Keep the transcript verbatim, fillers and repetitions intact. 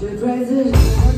Should raise it.